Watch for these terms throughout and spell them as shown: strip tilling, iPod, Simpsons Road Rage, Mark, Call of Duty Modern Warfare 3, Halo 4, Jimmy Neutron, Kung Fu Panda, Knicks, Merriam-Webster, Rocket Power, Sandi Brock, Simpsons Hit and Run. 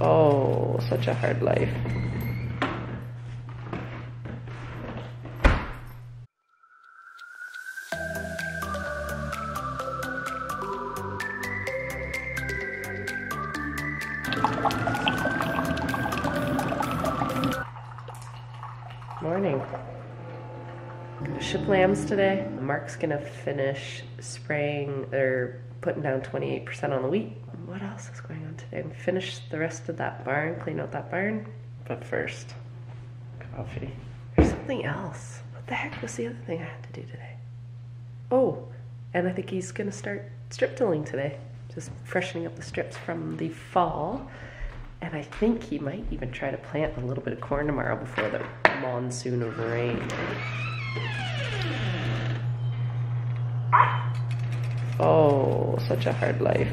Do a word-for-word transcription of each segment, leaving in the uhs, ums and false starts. Oh, such a hard life. Morning. Ship lambs today. Mark's gonna finish spraying or putting down twenty-eight percent on the wheat. What else is going on today? I'm finish the rest of that barn, clean out that barn. But first, coffee. There's something else. What the heck was the other thing I had to do today? Oh, and I think he's gonna start strip tilling today. Just freshening up the strips from the fall. And I think he might even try to plant a little bit of corn tomorrow before the monsoon of rain. Oh, such a hard life.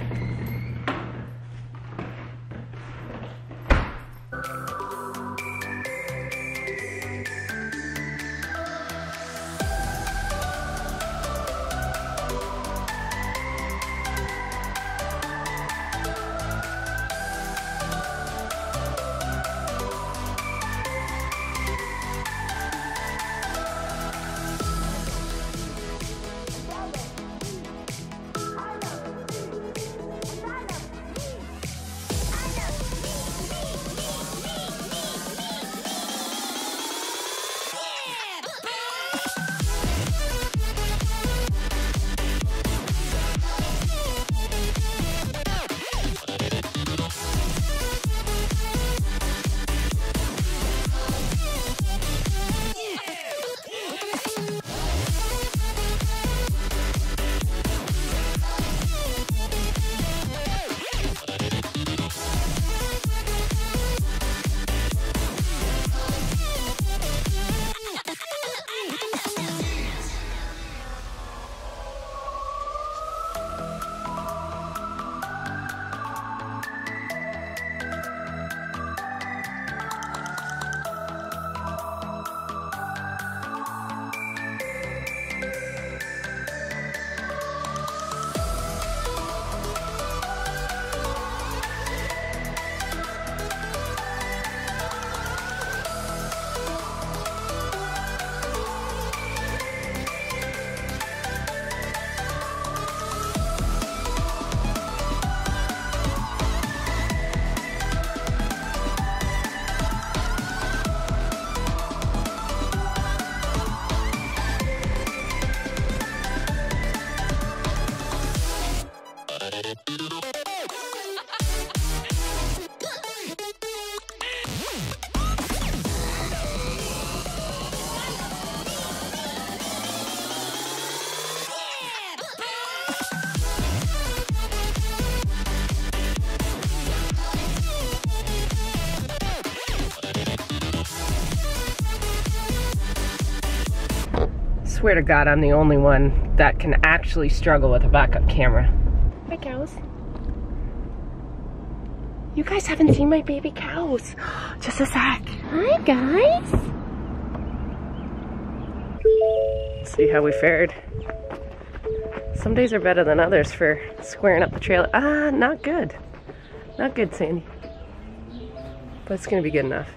I swear to God, I'm the only one that can actually struggle with a backup camera. Hi, cows. You guys haven't seen my baby cows. Just a sec. Hi, guys. Let's see how we fared. Some days are better than others for squaring up the trailer. Ah, not good. Not good, Sandy. But it's gonna be good enough.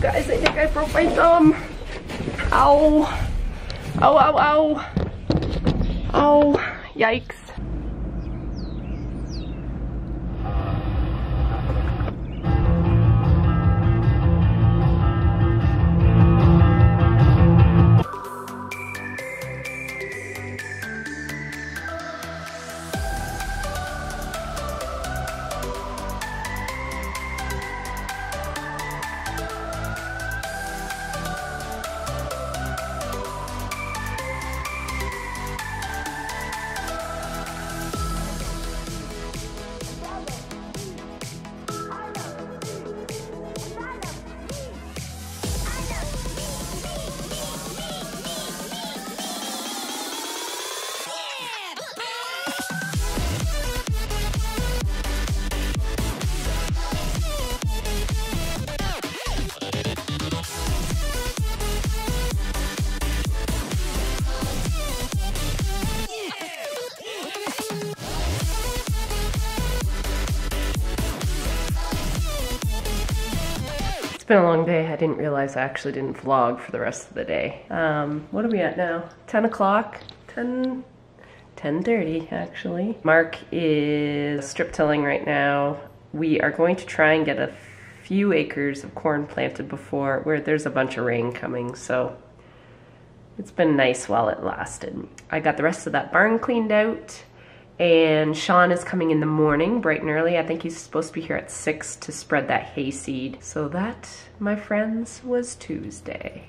Guys, I think I broke my thumb. Ow. Ow, ow, ow. Ow. Yikes. been a long day. I didn't realize I actually didn't vlog for the rest of the day. Um, what are we at now? ten o'clock? ten... ten thirty, actually. Mark is strip tilling right now. We are going to try and get a few acres of corn planted before where there's a bunch of rain coming, so it's been nice while it lasted. I got the rest of that barn cleaned out, and Sean is coming in the morning, bright and early. I think he's supposed to be here at six to spread that hayseed. So that, my friends, was Tuesday.